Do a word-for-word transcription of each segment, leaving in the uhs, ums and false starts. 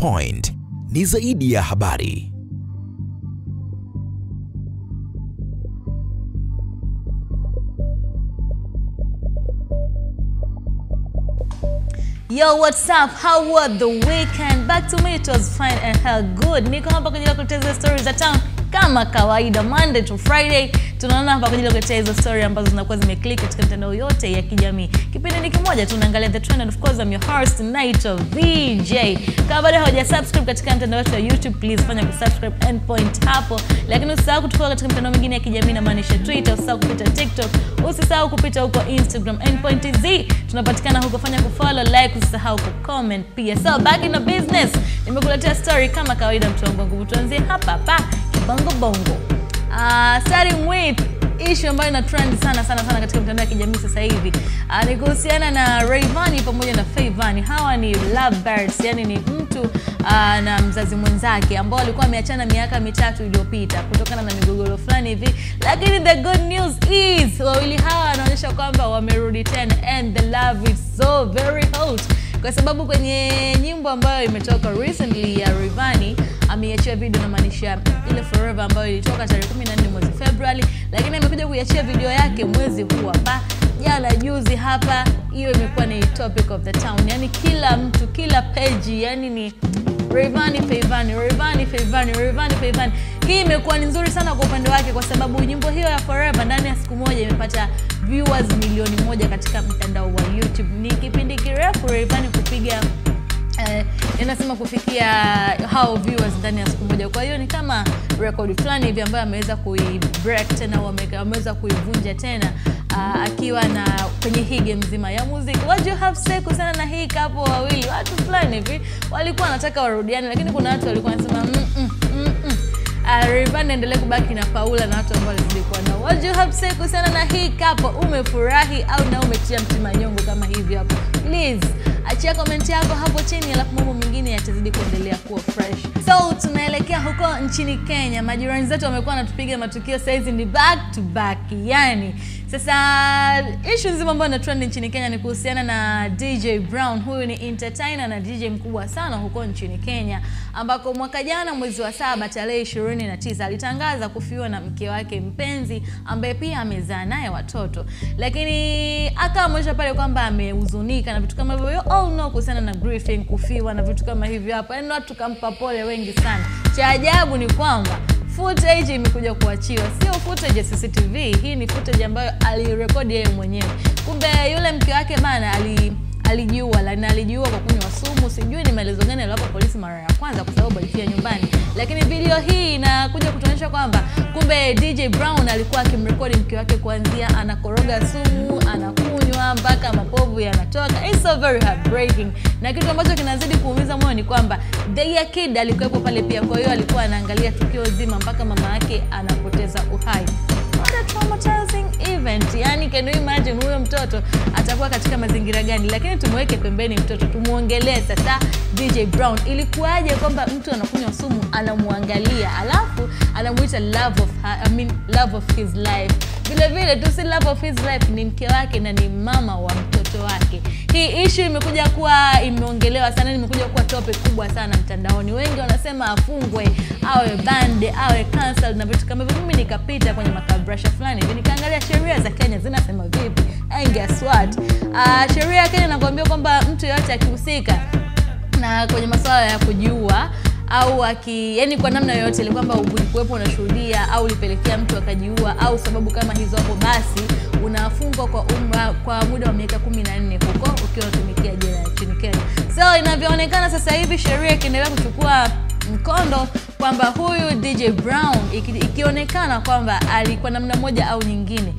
Point ni zaidi ya habari. Yo, what's up? How was the weekend? Back to me, it was fine and hell good. Niko hapa kujila kuteza stories za town. Kama kawaida, Monday to Friday, tunaona hapa kujila kuteza hizo story ambazo zinakuwa zimeclick katika mitandao yote ya kijamii. Kipindi ni kimoja, tunaangalia the trend and of course I'm your host, Night of D J. Kama bado hujasubscribe katika mtandao wetu wa YouTube, please fanya kusubscribe and point hapo. Lakini usisahau kutufuata katika mitandao mingine ya kijamii na maanisha Twitter, usisahau kupita TikTok, usisahau kupita huko Instagram, N point T Z. Tunapatikana huko, fanya kufollow, like, usisahau kucomment pia. So back in the business, nimekuletea story kama kawaida mtu wangu. Tuanze hapa pa Bongo Bongo. Uh, starting with issue ambayo ina trend sana sana sana katika mtandao wa kijamii sasa hivi. Uh, ni kuhusiana na Rayvanny pamoja na Fahvanny. Hawa ni lovebirds, yani ni mtu uh, na mzazi mwenzake ambao walikuwa wameachana miaka mitatu iliyopita kutokana na migogoro fulani hivi. Lakini the good news is wawili hawa wanaonyesha kwamba wamerudi tena and the love is so very hot. Kwa sababu kwenye nyimbo ambayo imetoka recently ya Rayvanny ameiachia video na maanisha ile forever ambayo ilitoka tarehe kumi na nne mwezi February, lakini amekuja kuiachia video yake mwezi huu hapa jana juzi hapa. Hiyo imekuwa ni topic of the town, yani kila mtu, kila page, yani ni Rayvanny Fahvanny, Rayvanny Fahvanny, Rayvanny Fahvanny. Hii imekuwa ni nzuri sana kwa upande wake kwa sababu nyimbo hiyo ya forever ndani ya siku moja imepata viewers milioni moja katika mtandao wa YouTube. Ni kipindi kirefu Rayvanny kupiga Uh, inasema kufikia hao viewers ndani ya siku moja. Kwa hiyo ni kama record fulani hivi ambayo ameweza kuibreak tena, wameweza kuivunja tena uh, akiwa na kwenye hii game nzima ya muziki. What do you have say kusana na hii kapo wawili? Watu fulani hivi walikuwa wanataka warudiane, lakini kuna watu walikuwa wanasema mm mm mm mm. Uh, Rayvanny endelee kubaki na Paula na watu ambao zilikuwa nao. What do you have say kusana na hii kapo? Umefurahi au na umetia mtima nyongo kama hivi hapo? Please achia comment yako hapo chini alafu mambo mengine yatazidi kuendelea kuwa fresh. So tunaelekea huko nchini Kenya. Majirani zetu wamekuwa natupiga matukio saizi ni back to back. Yani sasa issue nzima ambayo na trend nchini Kenya ni kuhusiana na D J Brown. Huyu ni entertainer na D J mkubwa sana huko nchini Kenya, ambako mwaka jana mwezi wa saba tarehe ishirini na tisa alitangaza kufiwa na mke wake mpenzi ambaye pia amezaa naye watoto. Lakini akaamsha pale kwamba amehuzunika na vitu kama hivyo. Oh no, kuhusiana na grieving, kufiwa na vitu kama hivyo hapa. Yaani watu kampa pole wengi sana. Cha ajabu ni kwamba footage imekuja kuachiwa. Sio footage ya C C T V, hii ni footage ambayo alirekodi yeye mwenyewe. Kumbe yule mke wake bana ali alijiua, na alijiua kwa kunywa sumu. Sijui ni maelezo gani aliwapa polisi mara ya kwanza kwa sababu alifia nyumbani. Lakini video hii inakuja kutuonyesha kwamba kumbe D J Brown alikuwa akimrekodi mke wake kuanzia anakoroga sumu, anakunywa mpaka mapovu yanatoka. It's so very heartbreaking. Na kitu ambacho kinazidi kuumiza moyo ni kwamba the kid alikuwepo pale pia, kwa hiyo alikuwa anaangalia tukio zima mpaka mama yake anapoteza uhai. What a traumatizing event. Yani can you imagine huyo mtoto atakuwa katika mazingira gani? Lakini tumweke pembeni mtoto, tumuongelee sasa D J Brown. Ilikuwaje kwamba mtu anakunywa sumu anamuangalia alafu anamuita love of her, I mean love of his life. Vile vile tu si love of his life, ni mke wake na ni mama wa mtoto wake. Hii issue imekuja kuwa imeongelewa sana, imekuja kuwa topic kubwa sana mtandaoni. Wengi wanasema afungwe, awe bande, awe cancel na vitu kama hivyo. Mimi nikapita kwenye makabrasha fulani hivi nikaangalia sheria za Kenya zinasema vipi. And guess what? Uh, sheria ya Kenya inakuambia kwamba mtu yote akihusika na kwenye masuala ya kujiua au aki, yani kwa namna yoyote ile kwamba ulikuwepo unashuhudia au ulipelekea mtu akajiua au sababu kama hizo hapo, basi unafungwa kwa umra, kwa muda wa miaka kumi na nne huko ukiwa unatumikia jela nchini Kenya. So inavyoonekana sasa hivi sheria inaendelea kuchukua mkondo kwamba huyu D J Brown iki, ikionekana kwamba alikuwa namna moja au nyingine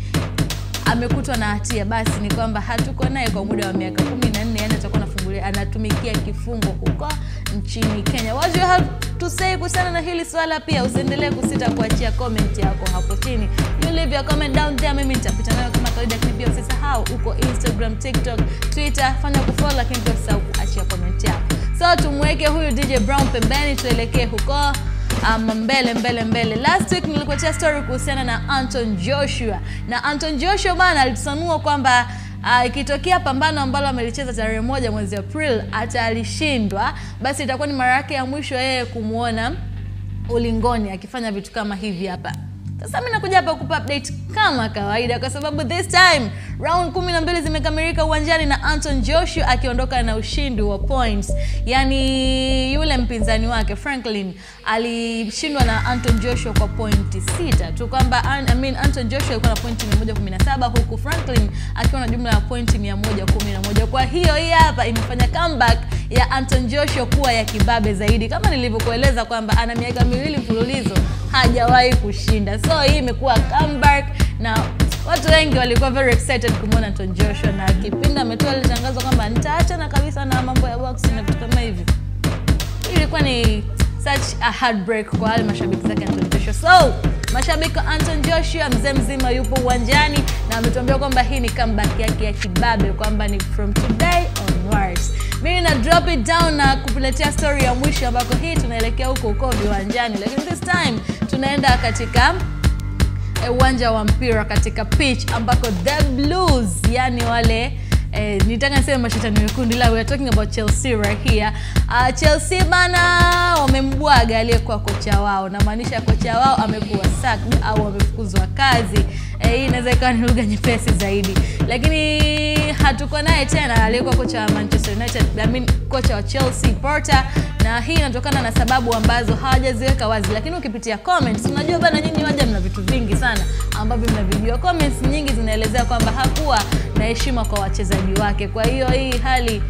amekutwa na hatia, basi ni kwamba hatuko naye kwa muda wa miaka kumi na nne, yani atakuwa anafungulia anatumikia kifungo huko nchini Kenya. What do you have to say kusana na hili swala? Pia usiendelee kusita kuachia comment yako hapo chini. You leave your comment down there, mimi nitapita nayo kama kawaida. Pia usisahau uko Instagram, TikTok, Twitter, fanya kufollow, lakini usisahau kuachia comment yako. So tumweke huyu D J Brown pembeni, tuelekee huko Um, mbele mbele mbele. Last week nilikuwa tia story kuhusiana na Anton Joshua. Na Anton Joshua bana alisanua kwamba uh, ikitokea pambano ambalo amelicheza tarehe moja mwezi April atalishindwa, basi itakuwa ni mara yake ya mwisho yeye kumuona ulingoni akifanya vitu kama hivi hapa. Sasa mimi nakuja hapa kukupa update kama kawaida kwa sababu this time round kumi na mbili zimekamilika uwanjani na Anton Joshua akiondoka na ushindi wa points. Yaani yule mpinzani wake Franklin alishindwa na Anton Joshua kwa pointi sita. Tu kwamba I mean Anton Joshua alikuwa na pointi mia moja kumi na saba huku Franklin akiwa na jumla ya pointi mia moja kumi na moja. Kwa hiyo hii hapa imefanya comeback ya Anton Joshua kuwa ya kibabe zaidi. Kama nilivyokueleza kwamba ana miaka miwili mfululizo hajawahi kushinda. So hii imekuwa comeback na watu wengi walikuwa very excited kumuona Anton Joshua, na kipinda ametoa ile tangazo kwamba nitaacha na kabisa na mambo ya boxing na vitu kama hivyo. Ilikuwa ni such a heartbreak kwa wale mashabiki zake Anton Joshua. So mashabiki wa Anton Joshua mzee mzima yupo uwanjani na ametuambia kwamba hii ni comeback yake ya kibabe, kwamba ni from today onwards. Mimi na drop it down na kupiletea story ya mwisho ambako hii tunaelekea huko huko viwanjani, lakini this time tunaenda katika uwanja wa mpira katika pitch ambako the Blues, yani wale eh, nitaka niseme mashetani wekundu, la we are talking about Chelsea right here. Uh, Chelsea bana wamembwaga aliyekuwa kocha wao, na maanisha kocha wao amekuwa sacked au amefukuzwa kazi. Eh, hii inaweza ikawa ni lugha nyepesi zaidi, lakini hatuko naye tena aliyekuwa kocha wa Manchester United, I mean kocha wa Chelsea Porter, na hii inatokana na sababu ambazo hawajaziweka wazi. Lakini ukipitia comments unajua bana nyinyi waje mna vitu vingi sana ambavyo mnavijua. Comments nyingi zinaelezea kwamba hakuwa na heshima kwa wachezaji wake. Kwa hiyo hii hali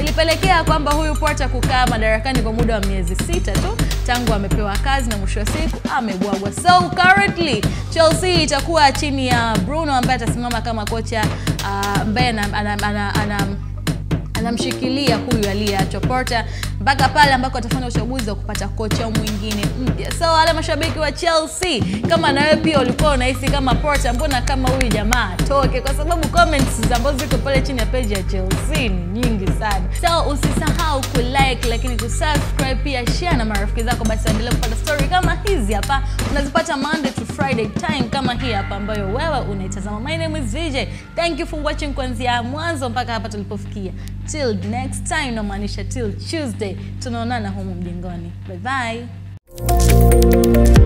ilipelekea kwamba huyu Porter kukaa madarakani kwa muda wa miezi sita tu tangu amepewa kazi, na mwisho wa siku amebwagwa. So currently Chelsea itakuwa chini ya Bruno ambaye atasimama kama kocha ambaye uh, ana anamshikilia huyu aliyeacho Porter mpaka pale ambako atafanya uchaguzi wa kupata kocha mwingine mpya. So wale mashabiki wa Chelsea, kama na wewe pia ulikuwa unahisi kama Porter, mbona kama huyu jamaa toke, kwa sababu comments ambazo ziko pale chini ya page ya Chelsea ni nyingi sana. So usisahau ku like, lakini ku subscribe pia, share na marafiki zako, basi endelea kupata story kama hizi hapa. Unazipata Monday to Friday time kama hii hapa ambayo wewe unaitazama. My name is D J. Thank you for watching kuanzia mwanzo mpaka hapa tulipofikia. Till next time, no manisha till Tuesday, tunaonana humu mjengoni. Bye bye.